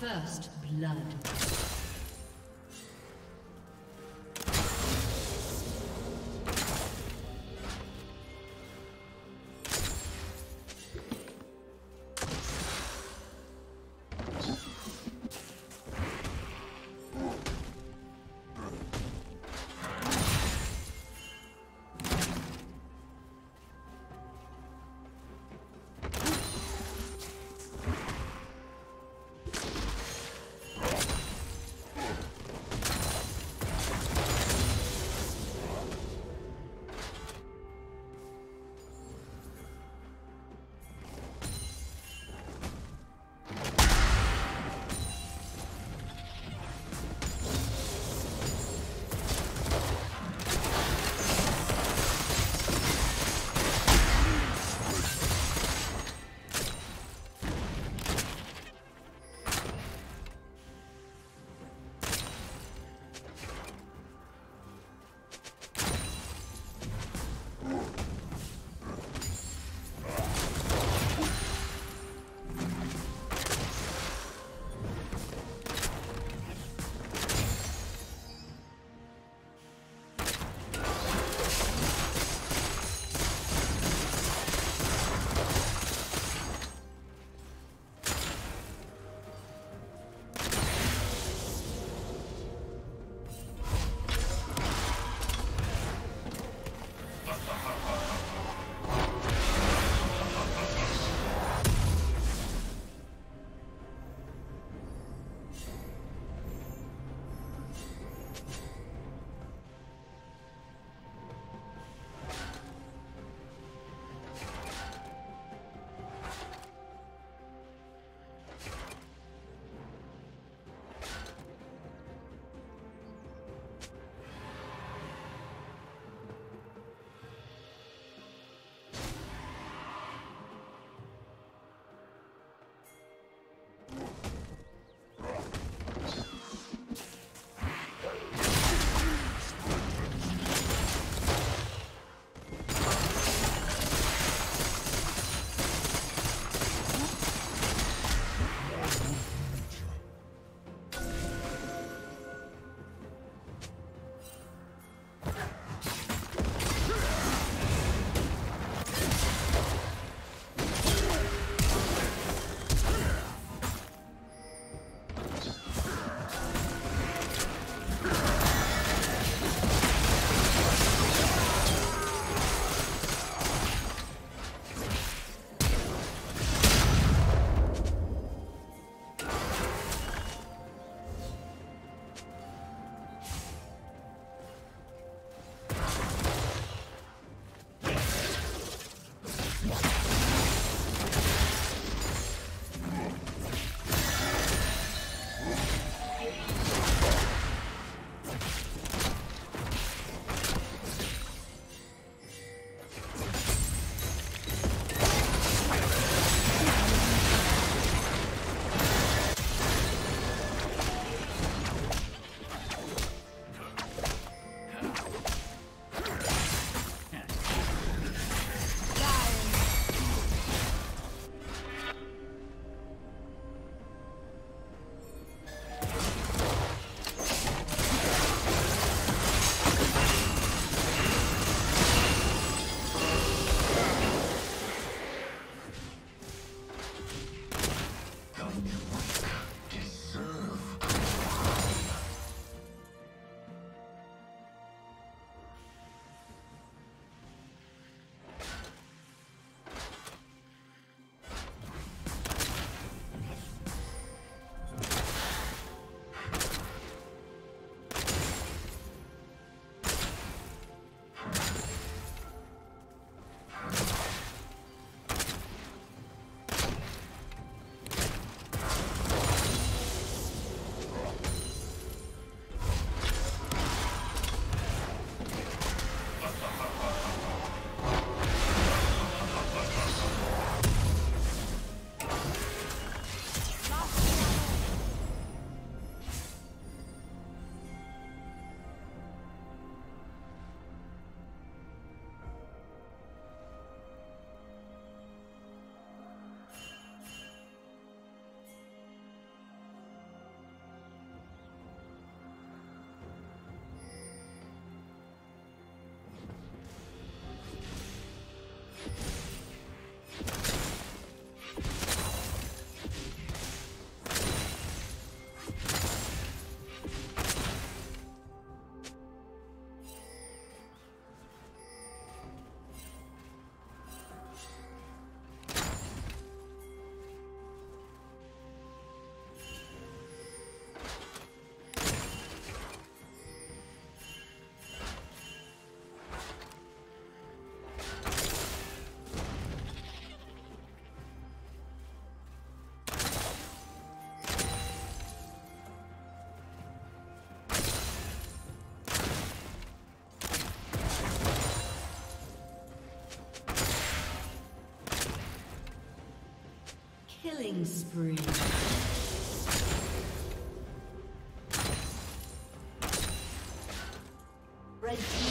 First blood. Killing spree. Red team.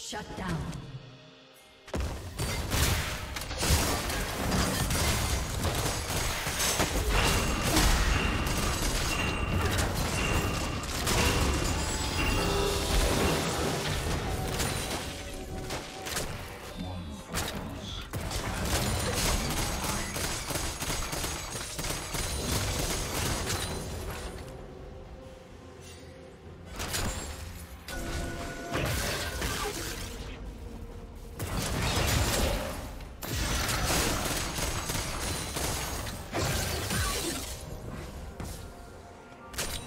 Shut down. Blue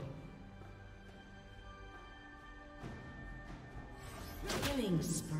Killing spree.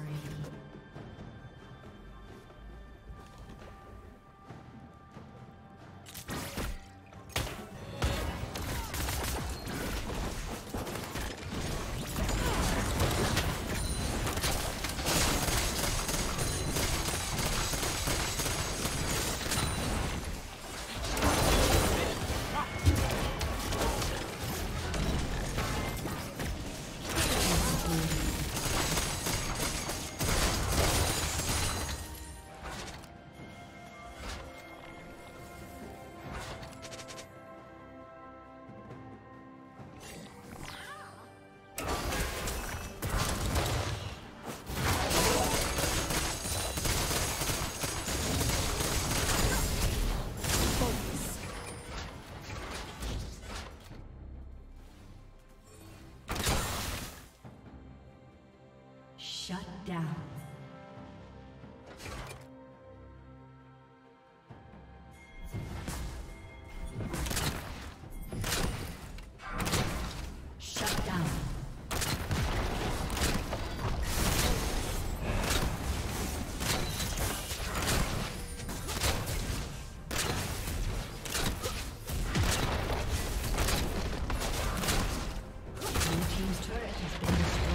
Shut down. Shut down. Blue team's turret has been destroyed.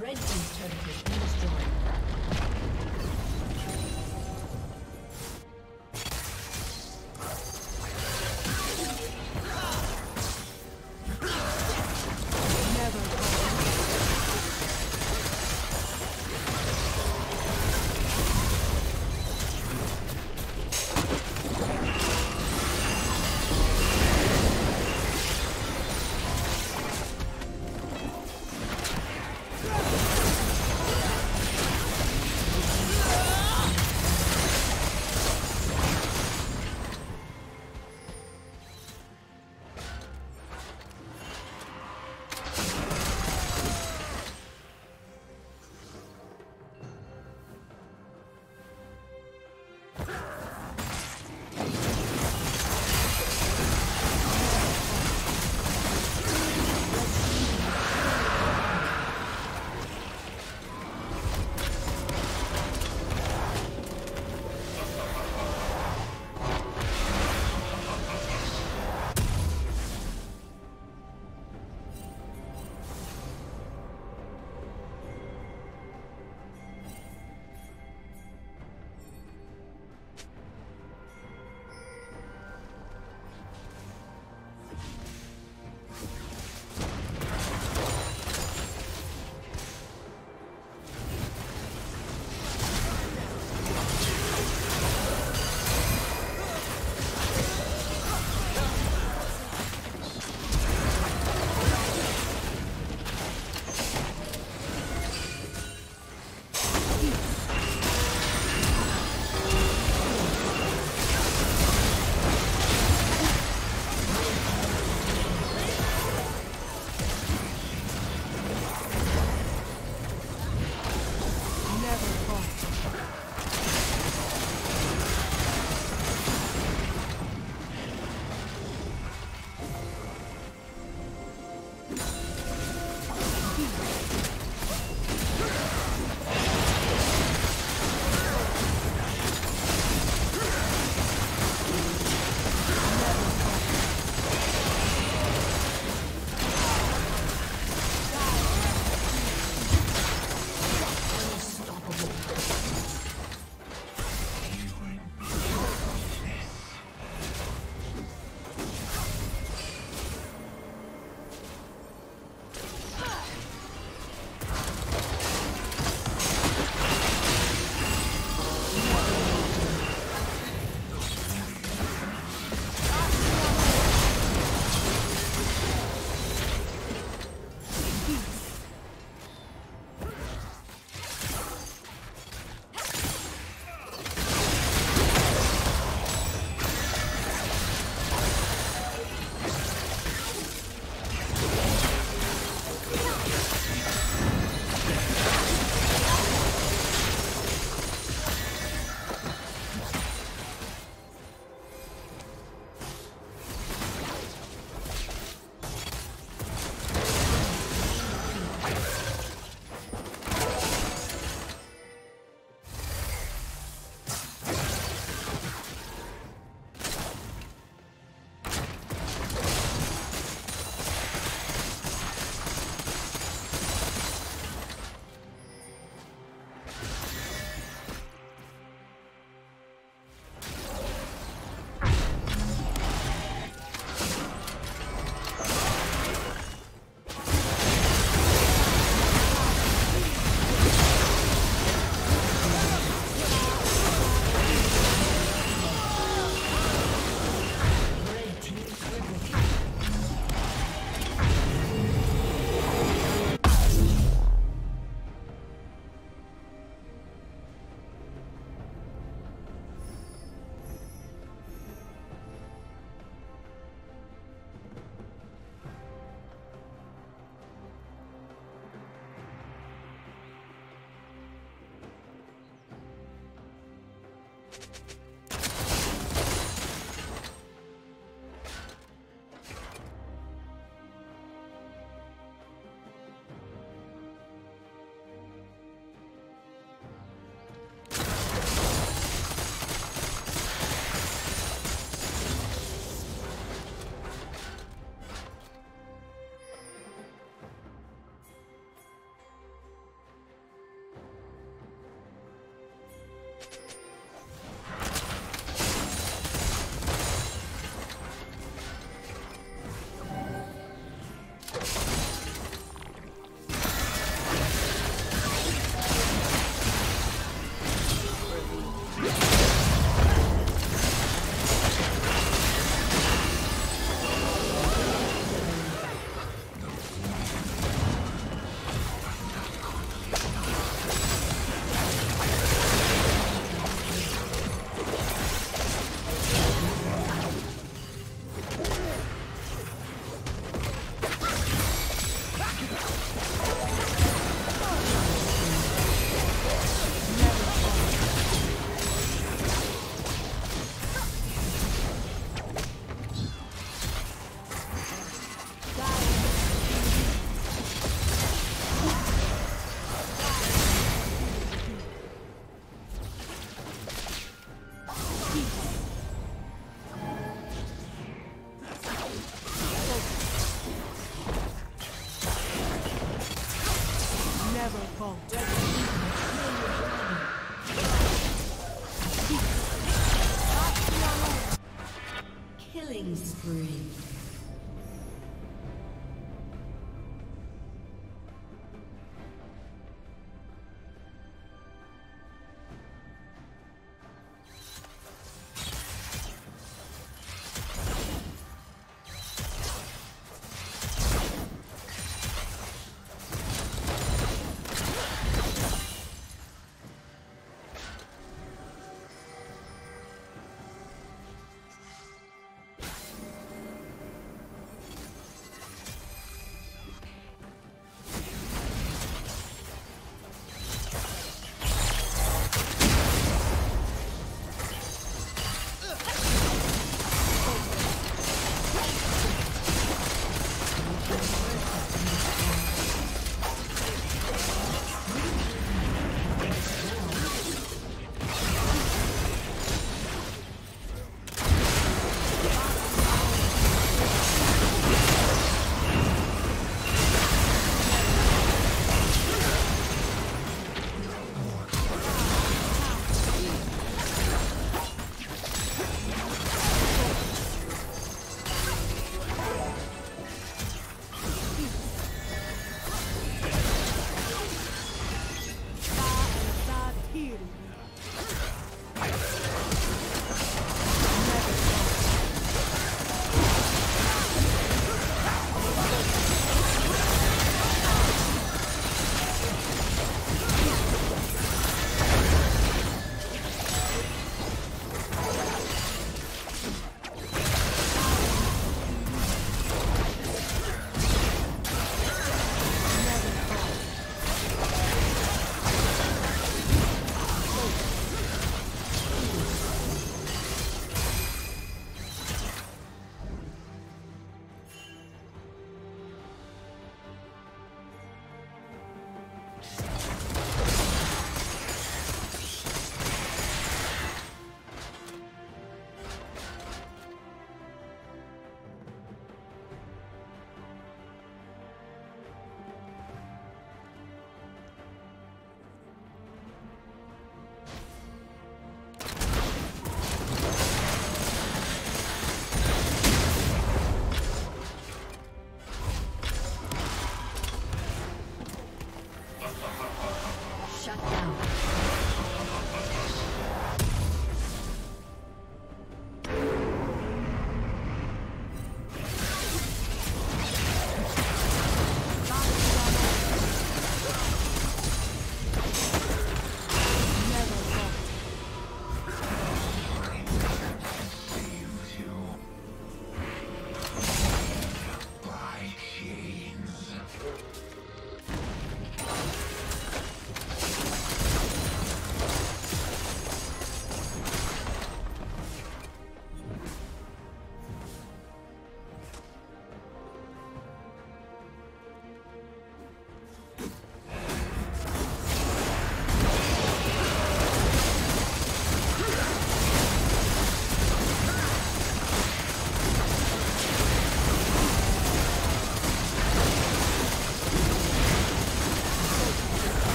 Red team's turret has been destroyed. Never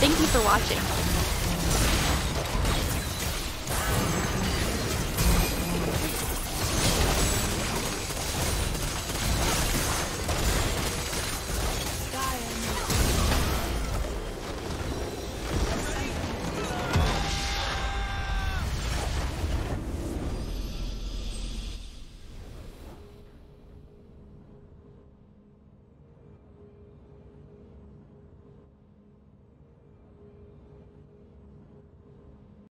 Thank you for watching.